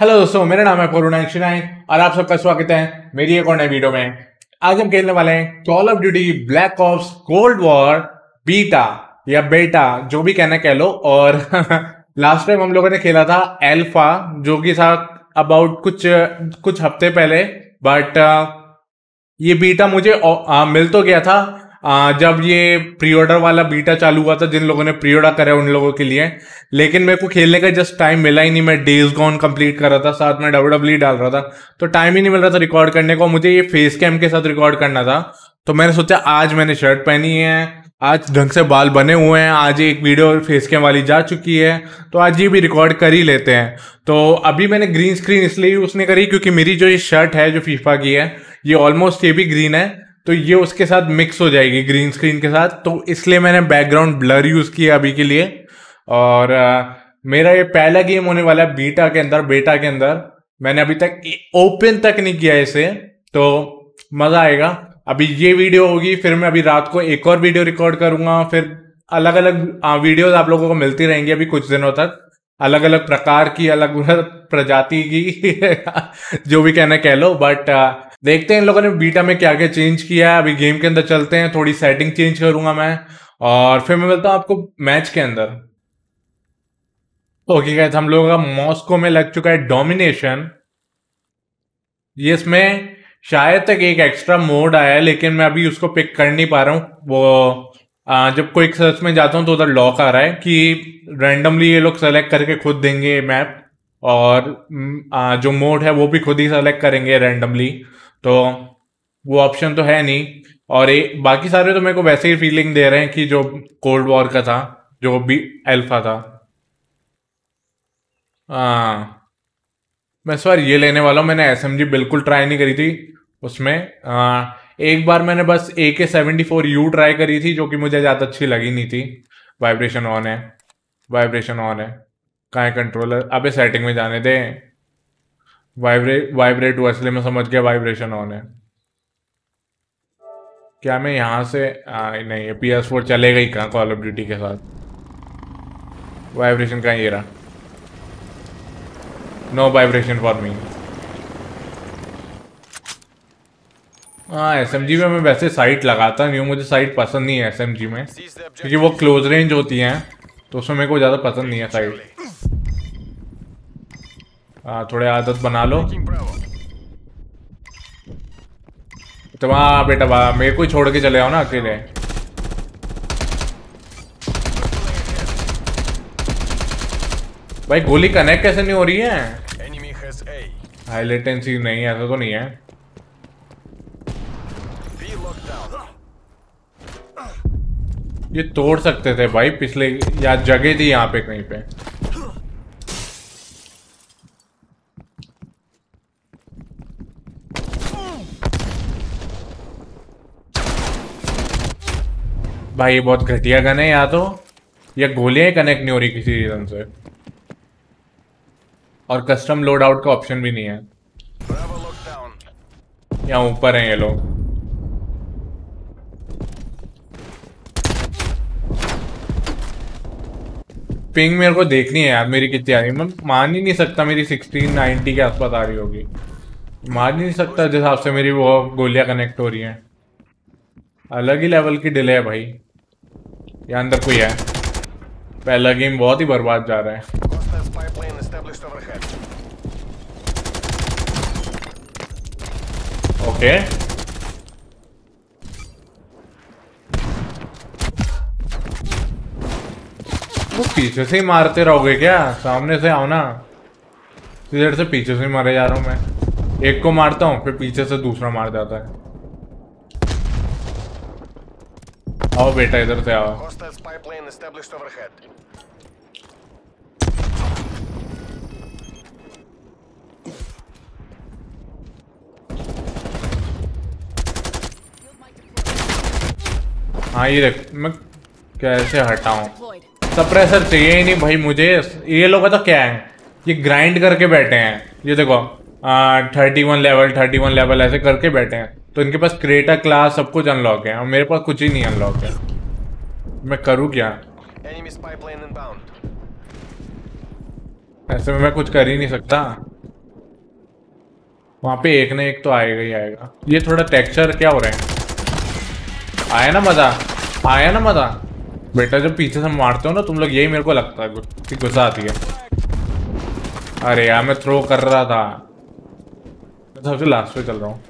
Hello दोस्तों, मेरा नाम है पोरू99 और आप सबका स्वागत है मेरी एक और नई वीडियो में। आज हम खेलने वाले हैं call of duty black ops cold war beta या बेटा, जो भी कहना कह लो। और लास्ट टाइम हम लोगों ने खेला था एल्फा, जो कि था अबाउट कुछ हफ्ते पहले। बट ये बीटा मुझे मिल तो गया था जब ये प्री ऑर्डर वाला बीटा चालू हुआ था, जिन लोगों ने प्री ऑर्डर करा उन लोगों के लिए। लेकिन मेरे को खेलने का जस्ट टाइम मिला ही नहीं। मैं डेज गॉन कंप्लीट कर रहा था, साथ में WWE डाल रहा था, तो टाइम ही नहीं मिल रहा था रिकॉर्ड करने को। मुझे ये फेस कैम के साथ रिकॉर्ड करना था, तो मैंने सोचा आज मैंने शर्ट पहनी है, आज ढंग से बाल बने हुए हैं, आज एक वीडियो फेस कैम वाली जा चुकी है, तो आज ये भी रिकॉर्ड कर ही लेते हैं। तो अभी मैंने ग्रीन स्क्रीन इसलिए उसने करी क्योंकि मेरी जो ये शर्ट है जो फीफा की है, ये ऑलमोस्ट ये भी ग्रीन है, तो ये उसके साथ मिक्स हो जाएगी ग्रीन स्क्रीन के साथ, तो इसलिए मैंने बैकग्राउंड ब्लर यूज़ किया अभी के लिए। और मेरा ये पहला गेम होने वाला है बीटा के अंदर, बेटा के अंदर। मैंने अभी तक ओपन तक नहीं किया इसे, तो मज़ा आएगा। अभी ये वीडियो होगी, फिर मैं अभी रात को एक और वीडियो रिकॉर्ड करूँगा, फिर अलग अलग वीडियोज़ आप लोगों को मिलती रहेंगी अभी कुछ दिनों तक, अलग अलग प्रकार की, अलग अलग प्रजाति की जो भी कहना कह लो। बट देखते हैं इन लोगों ने बीटा में क्या क्या चेंज किया है। अभी गेम के अंदर चलते हैं, थोड़ी सेटिंग चेंज करूंगा मैं, और फिर मैं मिलता हूँ आपको मैच के अंदर। ओके गाइस, हम लोगों का मॉस्को में लग चुका है डोमिनेशन। ये इसमें शायद तक एक एक्स्ट्रा मोड आया है, लेकिन मैं अभी उसको पिक कर नहीं पा रहा हूँ। वो जब क्विक सर्च में जाता हूँ तो उधर लॉक आ रहा है कि रैंडमली ये लोग सेलेक्ट करके खुद देंगे मैप, और जो मोड है वो भी खुद ही सेलेक्ट करेंगे रैंडमली, तो वो ऑप्शन तो है नहीं। और बाकी सारे तो मेरे को वैसे ही फीलिंग दे रहे हैं कि जो कोल्ड वॉर का था, जो भी अल्फा था। हाँ, मैं इस बार ये लेने वाला हूँ। मैंने एसएमजी बिल्कुल ट्राई नहीं करी थी उसमें। एक बार मैंने बस AK-74U ट्राई करी थी, जो कि मुझे ज़्यादा अच्छी लगी नहीं थी। वाइब्रेशन ऑन है, वाइब्रेशन ऑन है, कहाँ है कंट्रोलर? अबे सेटिंग में जाने दें। वाइब्रेट हुआ इसलिए मैं समझ गया वाइब्रेशन ऑन है। क्या मैं यहाँ से नहीं, ये PS4 चलेगा ही कहाँ कॉल ऑफ ड्यूटी के साथ? वाइब्रेशन कहाँ? ये रहा। No vibration for me. हाँ, SMG में मैं वैसे साइट लगाता नहीं हूँ, मुझे साइट पसंद नहीं है SMG में, क्योंकि वो क्लोज रेंज होती हैं, तो उसमें मेरे को ज़्यादा पसंद नहीं है साइट। थोड़े आदत बना लो। तो वाह बेटा वाह, मेरे को ही छोड़ के चले आओ ना अकेले। भाई गोली कनेक्ट कैसे नहीं हो रही है? हाई लेटेंसी नहीं, ऐसा तो नहीं है। ये तोड़ सकते थे भाई पिछले, या जगह थी यहाँ पे कहीं पे। भाई ये बहुत घटिया गन है, या तो ये गोलियां ही कनेक्ट नहीं हो रही किसी रीजन से, और कस्टम लोड आउट का ऑप्शन भी नहीं है। यहाँ ऊपर हैं ये लोग। पिंग मेरे को देखनी है यार, मेरी कितनी आ रही है? मैं मान ही नहीं सकता मेरी 1690 के आसपास आ रही होगी। मान ही नहीं सकता जिस हिसाब से मेरी वो गोलियां कनेक्ट हो रही हैं। अलग ही लेवल की डिले है भाई। यहाँ अंदर कोई है। पहला गेम बहुत ही बर्बाद जा रहा है। ओके, वो पीछे से ही मारते रहोगे क्या? सामने से आओ ना। इधर से पीछे से ही मारे जा रहा हूँ मैं। एक को मारता हूँ, फिर पीछे से दूसरा मार जाता है। आओ बेटा इधर से आओ। हाँ ये देख, मैं कैसे हटाऊं? सप्रेसर चाहिए ही नहीं भाई मुझे। ये लोग तो क्या है, ये ग्राइंड करके बैठे हैं। ये देखो 31 लेवल ऐसे करके बैठे हैं, तो इनके पास क्रेटा क्लास सब कुछ अनलॉक है और मेरे पास कुछ ही नहीं अनलॉक है। मैं करूँ क्या? ऐसे में मैं कुछ कर ही नहीं सकता। वहाँ पे एक ना एक तो आएगा ही आएगा। ये थोड़ा टेक्सचर क्या हो रहा है? आया ना मज़ा, आया ना मज़ा बेटा। जब पीछे से मारते हो ना तुम लोग, यही मेरे को लगता है कि गुस्सा आती है। अरे यार मैं थ्रो कर रहा था, मैं सबसे लास्ट पे चल रहा हूँ।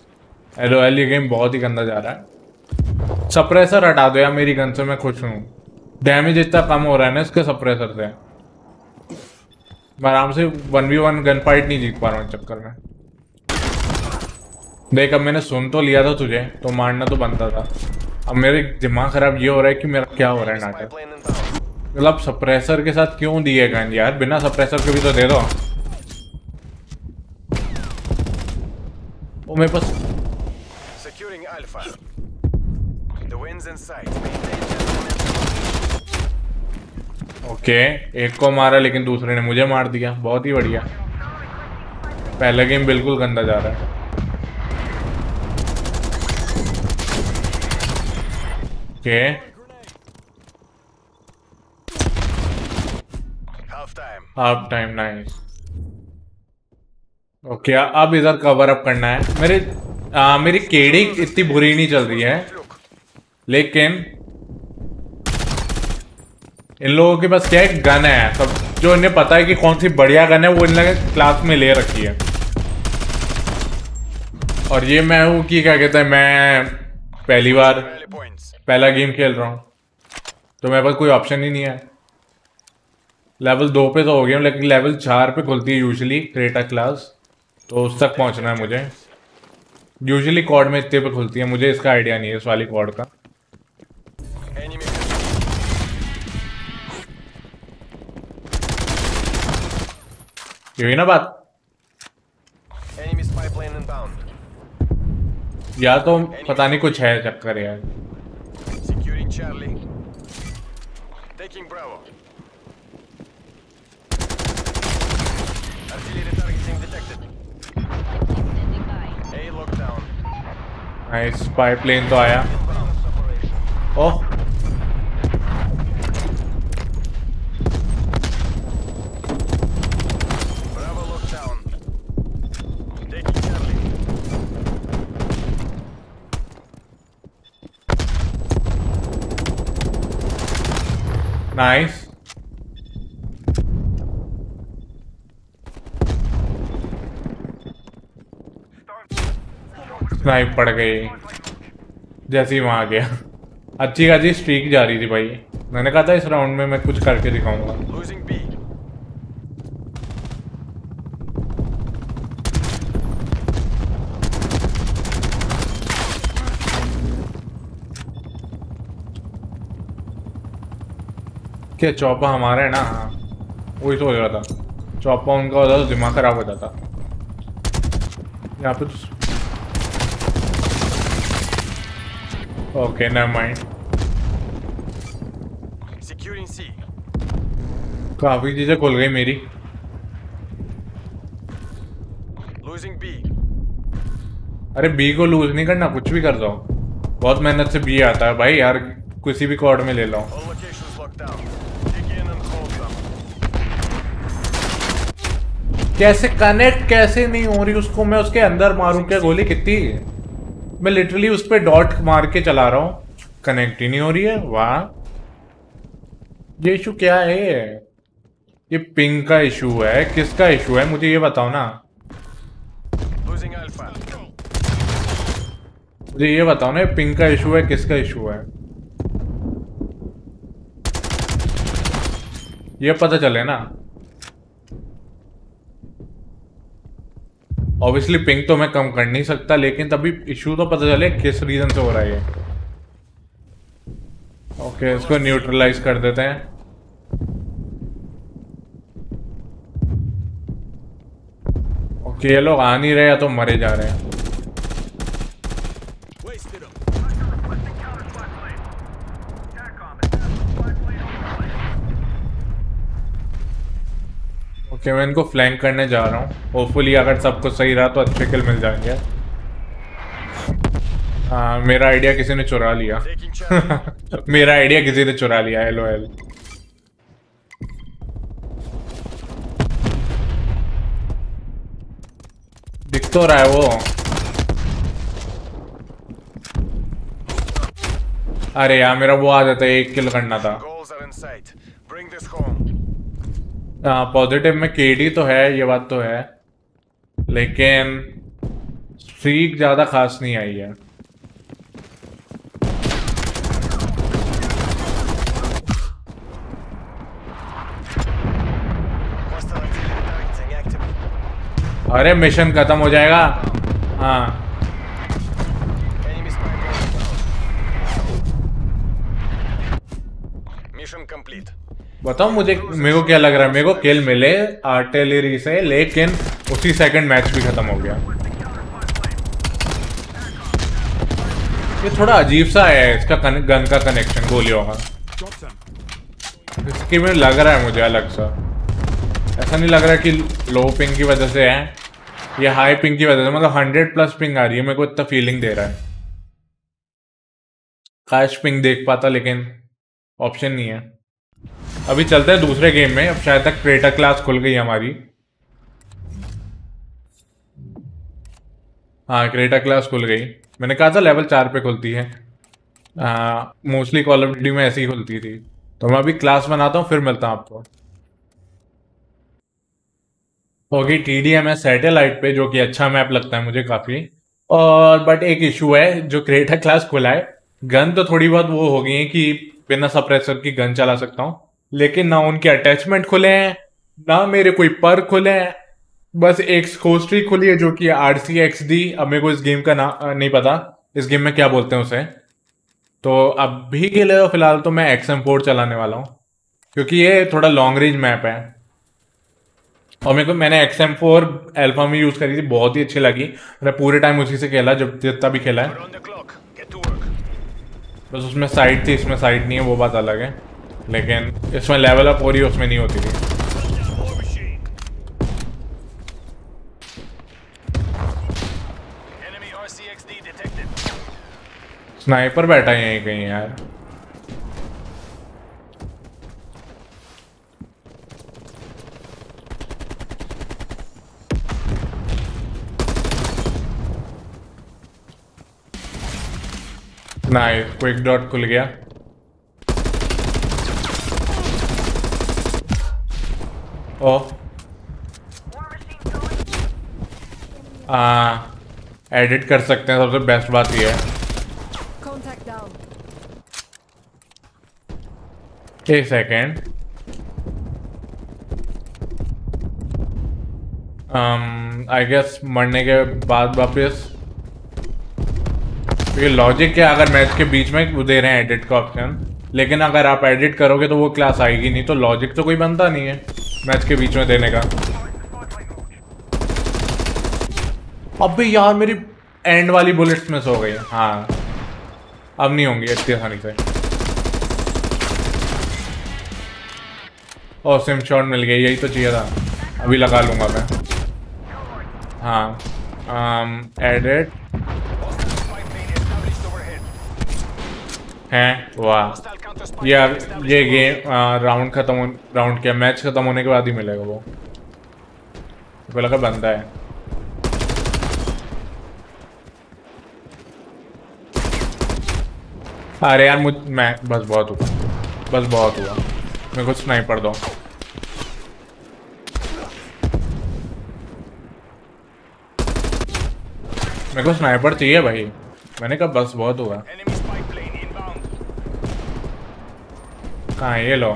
LOL ये गेम बहुत ही गंदा जा रहा है। सप्रेसर हटा दो यार मेरी गन से, मैं खुश हूँ। डैमेज इतना कम हो रहा है ना इसके सप्रेसर से, मैं आराम से 1v1 गन फाइट नहीं जीत पा रहा हूँ इस चक्कर में। देख अब मैंने सुन तो लिया था तुझे, तो मारना तो बनता था। अब मेरे दिमाग खराब ये हो रहा है कि मेरा क्या हो रहा है नाटक। मतलब सप्रेसर के साथ क्यों दिए गन यार, बिना सप्रेसर के भी तो दे दो। ओ मेरे पास ओके, एक को मारा लेकिन दूसरे ने मुझे मार दिया। बहुत ही बढ़िया, पहला गेम बिल्कुल गंदा जा रहा है। Okay half time, nice. Okay अब इधर कवर अप करना है। मेरी केडी इतनी बुरी नहीं चल रही है, लेकिन इन लोगों के पास क्या एक गन है, सब जो इन्हें पता है कि कौन सी बढ़िया गन है वो इन लोगों ने क्लास में ले रखी है। और ये मैं हूँ कि क्या कहते हैं, मैं पहली बार पहला गेम खेल रहा हूँ, तो मेरे पास कोई ऑप्शन ही नहीं है। लेवल 2 पे तो हो गया हूँ, लेकिन लेवल 4 पे खुलती है यूजुअली क्रेटा क्लास, तो उस तक पहुँचना है मुझे। यूजुअली कॉड में इतने पे खुलती है, मुझे इसका आइडिया नहीं है इस वाली कॉड का। यही ना बात, या तो पता नहीं कुछ है चक्कर यार। स्पाई प्लेन तो आया। Oh nice. स्नाइप पड़ गई जैसे ही वहाँ गया। अच्छी खासी स्ट्रीक जा रही थी भाई, मैंने कहा था इस राउंड में मैं कुछ करके दिखाऊंगा। क्या चौपा हमारा है ना? हाँ वही तो हो रहा था, चौपा उनका होता तो दिमाग खराब हो जाता। यहाँ पे ओके नेवर माइंड। काफी चीजें खुल गई मेरी। अरे बी को लूज नहीं करना, कुछ भी कर दो। बहुत मेहनत से बी आता है भाई यार, किसी भी कॉर्ड में ले लो। कैसे कनेक्ट कैसे नहीं हो रही उसको, मैं उसके अंदर मारूं क्या गोली? कितनी मैं लिटरली उस पर डॉट मार के चला रहा हूँ, कनेक्ट ही नहीं हो रही है। वाह ये इशू क्या है? ये पिंग का इशू है, किसका इशू है मुझे ये बताओ ना, मुझे ये बताओ ना। ये पिंग का इशू है, किसका इशू है ये पता चले ना। ऑब्वियसली पिंग तो मैं कम कर नहीं सकता, लेकिन तभी इशू तो पता चले किस रीजन से हो रहा है ये। ओके इसको न्यूट्रलाइज कर देते हैं। ओके ये लोग आ नहीं रहे या तो मरे जा रहे हैं। ओके मैं इनको फ्लैंक करने जा रहा हूँ, होपफुली अगर सब कुछ सही रहा तो अच्छे किल मिल जाएंगे। मेरा आइडिया किसी ने चुरा लिया। मेरा आइडिया किसी ने चुरा लिया, LOL। दिख thought I will. अरे यार मेरा वो आ जाता है, एक किल करना था। पॉजिटिव में केडी तो है, ये बात तो है, लेकिन स्ट्रीक ज्यादा खास नहीं आई है। अरे मिशन खत्म हो जाएगा। हाँ मिशन कंप्लीट। बताओ मुझे, मेरे को क्या लग रहा है, मेरे को किल मिले आर्टिलरी से लेकिन उसी सेकंड मैच भी खत्म हो गया। ये थोड़ा अजीब सा है इसका गन का कनेक्शन गोलियों का, इसकी में लग रहा है मुझे अलग सा। ऐसा नहीं लग रहा कि लो पिंग की वजह से है, ये हाई पिंग की वजह से, मतलब 100+ पिंग आ रही है, मेरे को इतना फीलिंग दे रहा है। काश पिंग देख पाता लेकिन ऑप्शन नहीं है। अभी चलते हैं दूसरे गेम में, अब शायद तक क्रेटर क्लास खुल गई हमारी। हाँ क्रेटर क्लास खुल गई, मैंने कहा था लेवल 4 पे खुलती है, मोस्टली कॉल ऑफ ड्यूटी में ऐसी ही खुलती थी। तो मैं अभी क्लास बनाता हूँ, फिर मिलता हूँ आपको। होगी TDM है सैटेलाइट पे, जो कि अच्छा मैप लगता है मुझे काफ़ी, और बट एक इशू है जो क्रेटा क्लास खुला है, गन तो थोड़ी बहुत वो हो गई है कि बिना सप्रेसर की गन चला सकता हूँ, लेकिन ना उनके अटैचमेंट खुले हैं, ना मेरे कोई पर खुले हैं, बस एक स्कोस्ट्री खुली है जो कि RCXD। अब मेरे को इस गेम का नाम नहीं पता, इस गेम में क्या बोलते हैं उसे, तो अभी के लिए फ़िलहाल तो मैं XM4 चलाने वाला हूँ, क्योंकि ये थोड़ा लॉन्ग रेंज मैप है। और मेरे को, मैंने XM4 अल्फा में यूज़ करी थी, बहुत ही अच्छी लगी, मैंने पूरे टाइम उसी से खेला, जब जितना भी खेला है। बस उसमें साइड थी, इसमें साइड नहीं है, वो बात अलग है, लेकिन इसमें लेवल अप हो रही है, उसमें नहीं होती थी। स्नाइपर बैठा है यहीं कहीं यार। नाइस, क्विक डॉट खुल गया। एडिट कर सकते हैं, सबसे बेस्ट बात ये है। एक सेकेंड, आई गेस मरने के बाद वापस, ये लॉजिक क्या, अगर मैच के बीच में वो दे रहे हैं एडिट का ऑप्शन, लेकिन अगर आप एडिट करोगे तो वो क्लास आएगी नहीं, तो लॉजिक तो कोई बनता नहीं है मैच के बीच में देने का। अबे यार मेरी एंड वाली बुलेट्स मिस हो गई। हाँ अब नहीं होंगी इतनी आसानी से। और सिम शॉट मिल गई, यही तो चाहिए था, अभी लगा लूँगा मैं। हाँ एडिट हैं, वाह यार ये गेम राउंड क्या, मैच खत्म होने के बाद ही मिलेगा वो, बोला का बंदा है। अरे यार मैं बस बहुत हुआ, मेरे को स्नाइपर दो। मेरे को स्नाइपर चाहिए भाई, मैंने कहा बस बहुत हुआ। हाँ ये लो,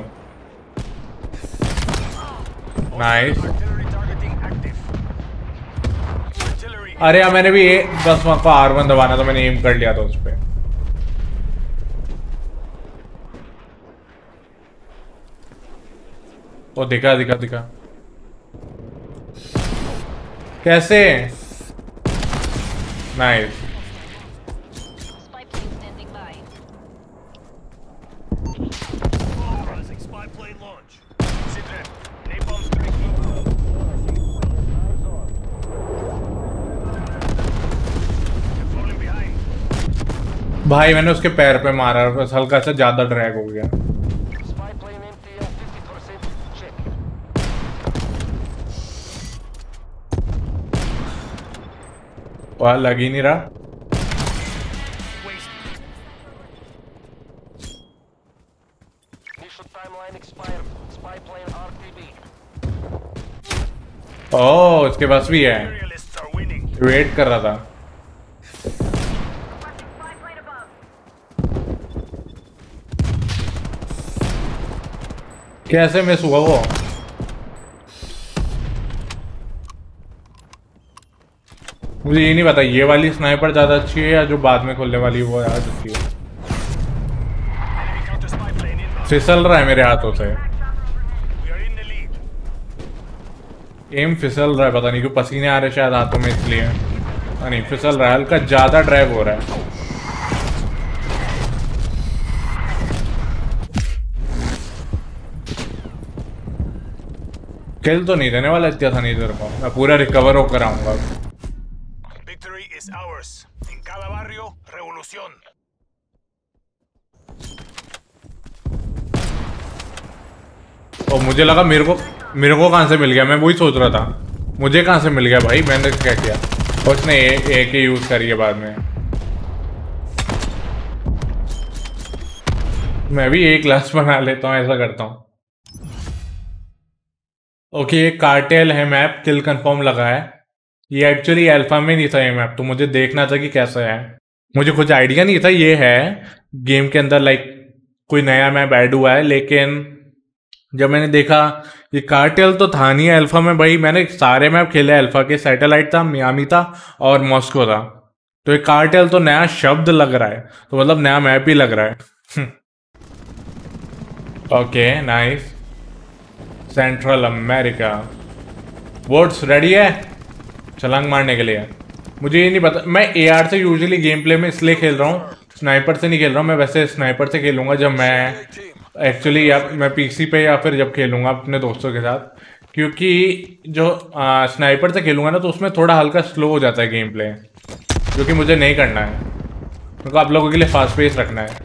नाइस। अरे यार मैंने भी ये बस वहाँ पर R1 दबाना था, मैंने एम कर लिया था उस पर। ओ दिखा दिखा दिखा, कैसे नाइस। भाई मैंने उसके पैर पे मारा, बस हल्का सा ज्यादा ड्रैग हो गया। वहाँ लग ही नहीं रहा। ओह उसके पास भी है, वेट कर रहा था। कैसे मिस हुआ वो? मुझे ये नहीं पता ये वाली स्नाइपर ज्यादा अच्छी है या जो बाद में खोलने वाली वो आज अच्छी है। फिसल रहा है मेरे हाथों से, एम फिसल रहा है, पता नहीं क्यों, पसीने आ रहे शायद हाथों में इसलिए, नहीं फिसल रहा है हल्का, ज्यादा ड्राइव हो रहा है। किल तो नहीं देने वाला इतना था, नहीं तेरे को, मैं पूरा रिकवर होकर आऊंगा। और मुझे लगा मेरे को कहां से मिल गया, मैं वही सोच रहा था मुझे कहां से मिल गया भाई, मैंने क्या किया। उसने एक ही यूज करी है बाद में। मैं भी एक क्लास बना लेता हूं, ऐसा करता हूं। ओके ये कार्टेल है मैप, किल कंफर्म लगा है। ये एक्चुअली अल्फा में नहीं था ये मैप, तो मुझे देखना था कि कैसा है, मुझे कुछ आइडिया नहीं था। ये है गेम के अंदर लाइक कोई नया मैप ऐड हुआ है, लेकिन जब मैंने देखा ये कार्टेल तो था नहीं अल्फा में भाई। मैंने सारे मैप खेले अल्फा के, सैटेलाइट था, मियामी था और मॉस्को था, तो ये कार्टेल तो नया शब्द लग रहा है, तो मतलब नया मैप ही लग रहा है। Okay nice. Central America boats ready है छलांग मारने के लिए। मुझे ये नहीं पता, मैं एआर से यूजुअली गेम प्ले में इसलिए खेल रहा हूँ, स्नाइपर से नहीं खेल रहा हूँ। मैं वैसे स्नाइपर से खेलूँगा जब मैं एक्चुअली या मैं पीसी पे या फिर जब खेलूँगा अपने दोस्तों के साथ, क्योंकि जो स्नाइपर से खेलूँगा ना तो उसमें थोड़ा हल्का स्लो हो जाता है गेम प्ले, जो कि मुझे नहीं करना है। तो आप लोगों के लिए फास्ट पेस रखना है।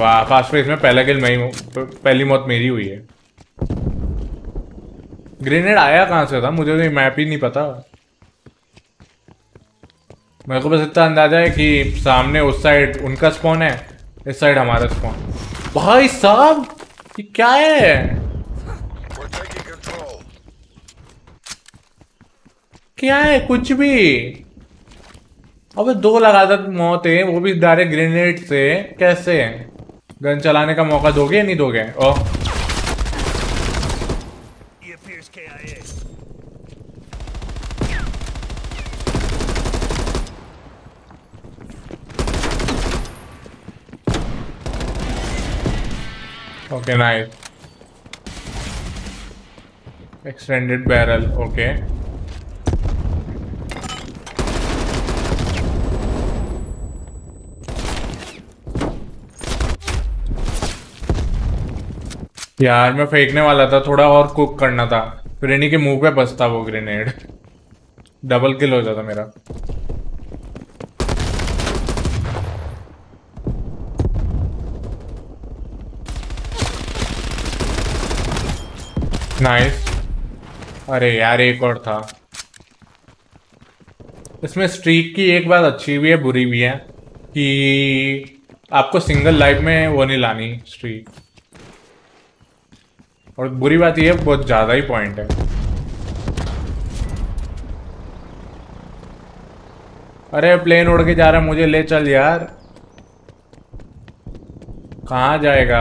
वाह फास्ट पेस में पहला किल मैं ही, पहली मौत मेरी हुई है। ग्रेनेड आया कहाँ से था मुझे तो मैप ही नहीं पता। मेरे को बस इतना अंदाजा है कि सामने उस साइड उनका स्पॉन है, इस साइड हमारा स्पॉन। भाई साहब ये क्या है, क्या है कुछ भी। अबे दो लगातार मौत है, वो भी डायरेक्ट ग्रेनेड से, कैसे है? गन चलाने का मौका दोगे या नहीं दोगे? Oh okay nice. Extended barrel okay. यार मैं फेंकने वाला था, थोड़ा और कुक करना था, फिर इन्हीं के मुंह पे बसता वो ग्रेनेड, डबल किल हो जाता मेरा। नाइस। अरे यार एक और था इसमें। स्ट्रीक की एक बात अच्छी भी है बुरी भी है कि आपको सिंगल लाइफ में वो नहीं लानी स्ट्रीक, और बुरी बात यह है बहुत ज़्यादा ही पॉइंट है। अरे प्लेन उड़ के जा रहा है, मुझे ले चल यार, कहाँ जाएगा?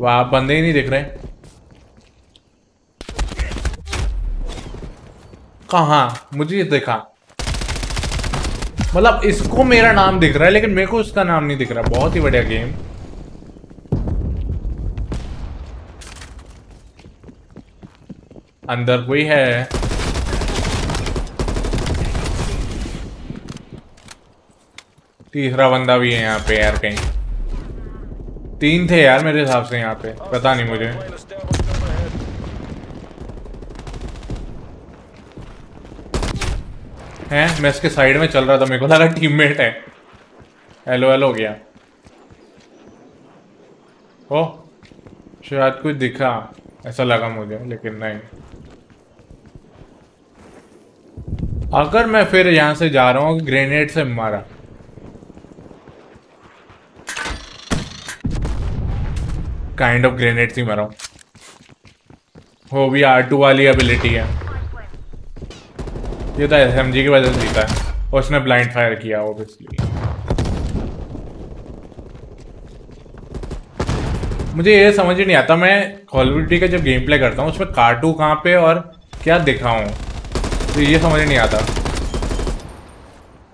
वहाँ बंदे ही नहीं दिख रहे, कहाँ मुझे दिखा, मतलब इसको मेरा नाम दिख रहा है लेकिन मेरे को उसका नाम नहीं दिख रहा। बहुत ही बढ़िया गेम। अंदर कोई है, तीसरा बंदा भी है यहाँ पे यार, कहीं तीन थे यार मेरे हिसाब से यहाँ पे, पता नहीं मुझे। हैं मैं इसके साइड में चल रहा था, मेरे को लगा टीममेट है, हेलो हेलो हो गया। ओ शायद कुछ दिखा ऐसा लगा मुझे, लेकिन नहीं। अगर मैं फिर यहाँ से जा रहा हूँ ग्रेनेड से मारा। काइंड ऑफ ग्रेनेड से मारा हूँ, वो भी R2 वाली एबिलिटी है। ये तो SMG की वजह से जीता है, उसने ब्लाइंड फायर किया ऑब्वियसली। मुझे ये समझ ही नहीं आता, मैं कॉल ऑफ ड्यूटी का जब गेम प्ले करता हूँ उसमें काटूँ कहाँ पे और क्या दिखाऊँ, तो ये समझ नहीं आता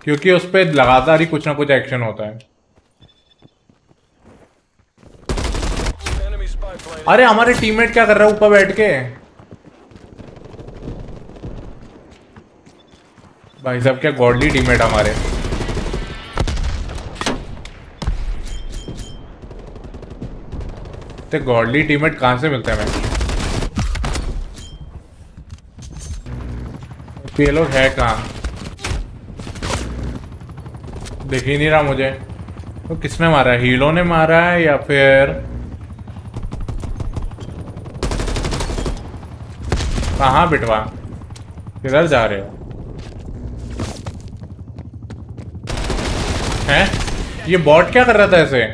क्योंकि उस पर लगातार ही कुछ ना कुछ एक्शन होता है। अरे हमारे टीममेट क्या कर रहा है ऊपर बैठ के? भाई साहब क्या गॉडली टीममेट हमारे। तो गॉडली टीममेट कहां से मिलते हैं? मैं ये लोग है कहां दिख ही नहीं रहा मुझे। तो किसने मारा है, हीलो ने मारा है या फिर कहाँ? बिटवा किधर जा रहे हो? हैं ये बॉट क्या कर रहा था ऐसे?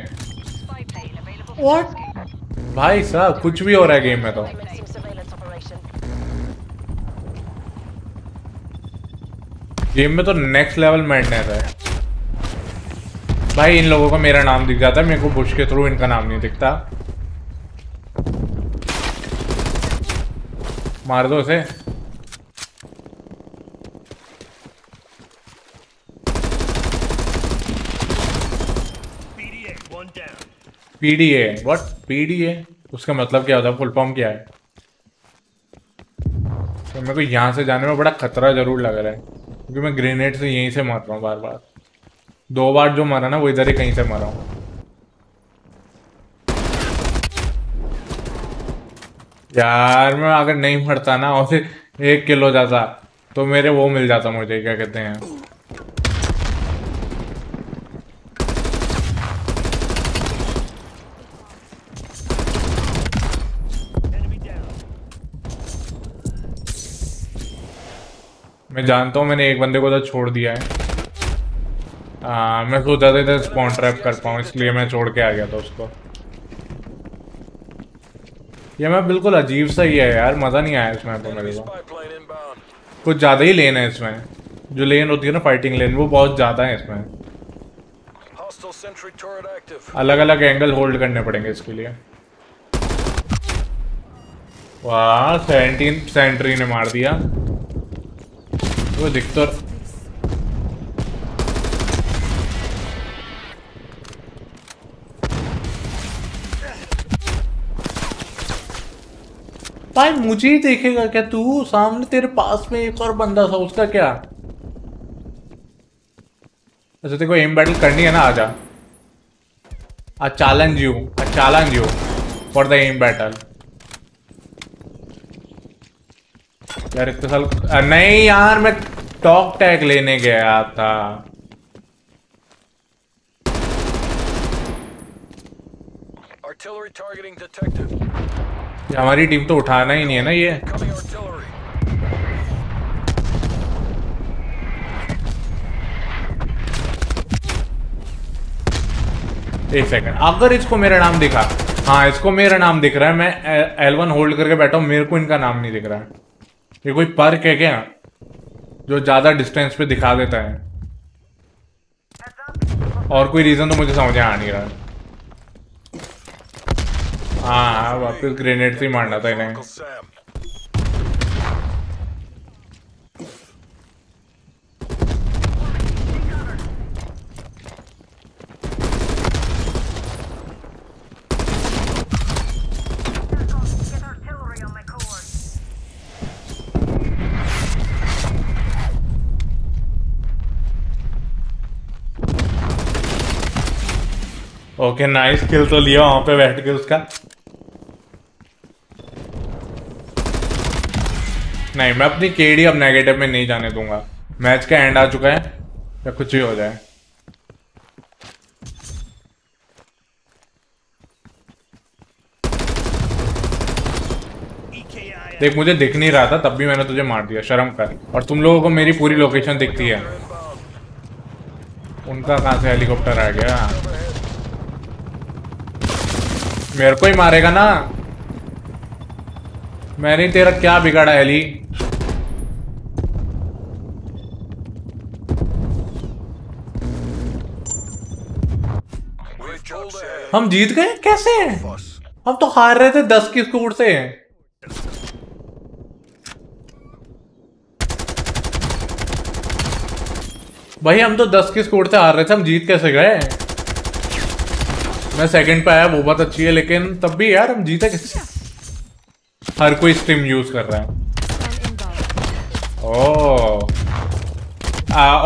व्हाट भाई साहब, कुछ भी हो रहा है गेम में। तो गेम में तो नेक्स्ट लेवल मेंटेनेंस है भाई। इन लोगों का मेरा नाम दिख जाता है, मेरे को पुश के थ्रू इनका नाम नहीं दिखता। मार दो उसे। PDA what? PDA उसका मतलब क्या होता है? फुल फॉर्म क्या है? तो मेरे को यहाँ से जाने में बड़ा खतरा जरूर लग रहा है क्योंकि मैं ग्रेनेड से यहीं से मार रहा हूँ बार बार। दो बार जो मारा ना वो इधर ही कहीं से मारा हूँ। यार मैं अगर नहीं मरता ना और फिर 1 किलो जाता तो मेरे वो मिल जाता मुझे, क्या कहते हैं, मैं जानता हूँ मैंने एक बंदे को तो छोड़ दिया है। मैं सोचा था इधर स्पॉन ट्रैप कर पाऊँ, इसलिए मैं छोड़ के आ गया था उसको। ये मैं बिल्कुल अजीब सा ही है यार, मज़ा नहीं आया इसमें तो मेरे को। कुछ ज़्यादा ही लेन है इसमें, जो लेन होती है ना फाइटिंग लेन, वो बहुत ज़्यादा है इसमें। अलग अलग एंगल होल्ड करने पड़ेंगे इसके लिए। वाह 17 सेंट्री ने मार दिया वो दिख तो। भाई मुझे ही देखेगा क्या तू? सामने तेरे पास में एक और बंदा था, उसका क्या? अच्छा तेरे को एम बैटल करनी है ना, आजा। I challenge you for the M battle. यार इतने साल नहीं यार, मैं टॉक टैग लेने गया था। Artillery targeting detected. हमारी टीम तो उठाना ही नहीं है ना ये। एक सेकंड, अगर इसको मेरा नाम दिखा, हाँ इसको मेरा नाम दिख रहा है। मैं L1 होल्ड करके बैठा हूँ, मेरे को इनका नाम नहीं दिख रहा है। ये कोई पर्क है क्या जो ज्यादा डिस्टेंस पे दिखा देता है? और कोई रीजन तो मुझे समझ आ नहीं रहा है। हाँ वापस ग्रेनेड से मारना था इन्हें। ओके नाइस किल तो लिया वहां पे बैठ के उसका। नहीं मैं अपनी केडी अब नेगेटिव में नहीं जाने दूंगा। मैच का एंड आ चुका है या कुछ भी हो जाए। देख मुझे दिख नहीं रहा था तब भी मैंने तुझे मार दिया, शर्म कर। और तुम लोगों को मेरी पूरी लोकेशन दिखती है। उनका कहाँ से हेलीकॉप्टर आ गया? मेरे को ही मारेगा ना, मैंने तेरा क्या बिगाड़ा हेली? हम जीत गए कैसे? हम तो हार रहे थे 10 की स्कोर से। भाई हम तो 10 की स्कोर से हार रहे थे, हम जीत कैसे गए? मैं सेकंड पे आया वो बात अच्छी है, लेकिन तब भी यार हम जीते कैसे? हर कोई स्ट्रीम यूज कर रहा है।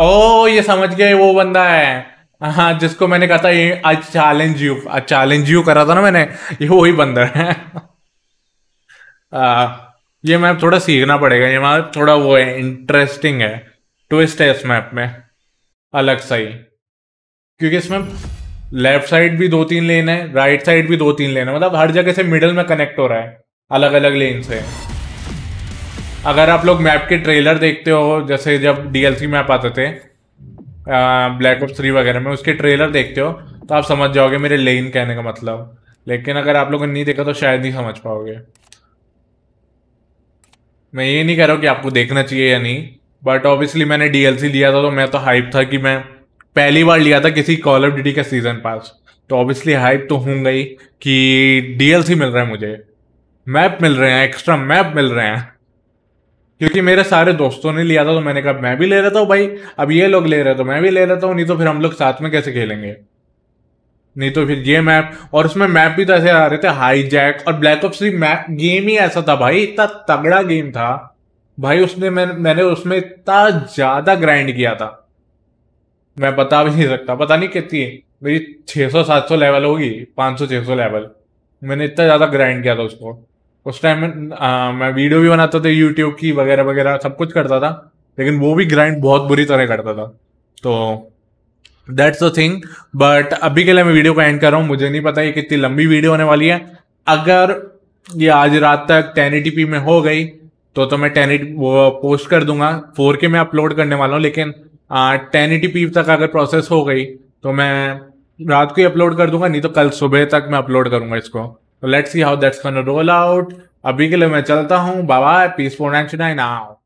ओ ये समझ गए वो बंदा है, हाँ जिसको मैंने कहा था ये आज चैलेंज यू करा था ना मैंने, ये वही बंदर है। ये मैप थोड़ा सीखना पड़ेगा, ये मैप थोड़ा वो है, इंटरेस्टिंग है, ट्विस्ट है इस मैप में अलग सा ही, क्योंकि इसमें लेफ्ट साइड भी 2-3 लेन है, राइट साइड भी 2-3 लेन है, मतलब हर जगह से मिडल में कनेक्ट हो रहा है अलग अलग लेन से। अगर आप लोग मैप के ट्रेलर देखते हो, जैसे जब DLC मैप आते थे ब्लैक ऑप्स 3 वगैरह में, उसके ट्रेलर देखते हो तो आप समझ जाओगे मेरे लेन कहने का मतलब, लेकिन अगर आप लोगों ने नहीं देखा तो शायद नहीं समझ पाओगे। मैं ये नहीं कह रहा हूँ कि आपको देखना चाहिए या नहीं, बट ऑब्वियसली मैंने DLC लिया था तो मैं तो हाइप था कि मैं पहली बार लिया था किसी कॉल ऑफ ड्यूटी का सीजन पास, तो ऑब्वियसली हाइप तो हूँ गई कि DLC मिल रहा है, मुझे मैप मिल रहे हैं, एक्स्ट्रा मैप मिल रहे हैं, क्योंकि मेरे सारे दोस्तों ने लिया था तो मैंने कहा मैं भी ले रहा हूँ भाई, अब ये लोग ले रहे तो मैं भी ले रहा हूँ, नहीं तो फिर हम लोग साथ में कैसे खेलेंगे, नहीं तो फिर ये मैप। और उसमें मैप भी तो ऐसे आ रहे थे, हाईजैक और ब्लैक ऑप्स 3 मैप गेम ही ऐसा था भाई, इतना तगड़ा गेम था भाई, उसने मैंने उसमें इतना ज़्यादा ग्राइंड किया था मैं बता भी नहीं सकता, पता नहीं कितनी मेरी 600-700 लेवल होगी, 500-600 लेवल मैंने इतना ज़्यादा ग्राइंड किया था उसको। उस टाइम मैं वीडियो भी बनाता था यूट्यूब की वगैरह वगैरह सब कुछ करता था, लेकिन वो भी ग्राइंड बहुत बुरी तरह करता था, तो दैट्स द थिंग। बट अभी के लिए मैं वीडियो को एंड कर रहा हूँ, मुझे नहीं पता ये कितनी लंबी वीडियो होने वाली है, अगर ये आज रात तक 1080p में हो गई तो मैं 1080 वो पोस्ट कर दूंगा, 4K में अपलोड करने वाला हूँ, लेकिन 1080p तक अगर प्रोसेस हो गई तो मैं रात को ही अपलोड कर दूंगा, नहीं तो कल सुबह तक मैं अपलोड करूंगा इसको। तो let's see how that's gonna roll out. अभी के लिए मैं चलता हूँ, बाय बाय, पीस499 आओ।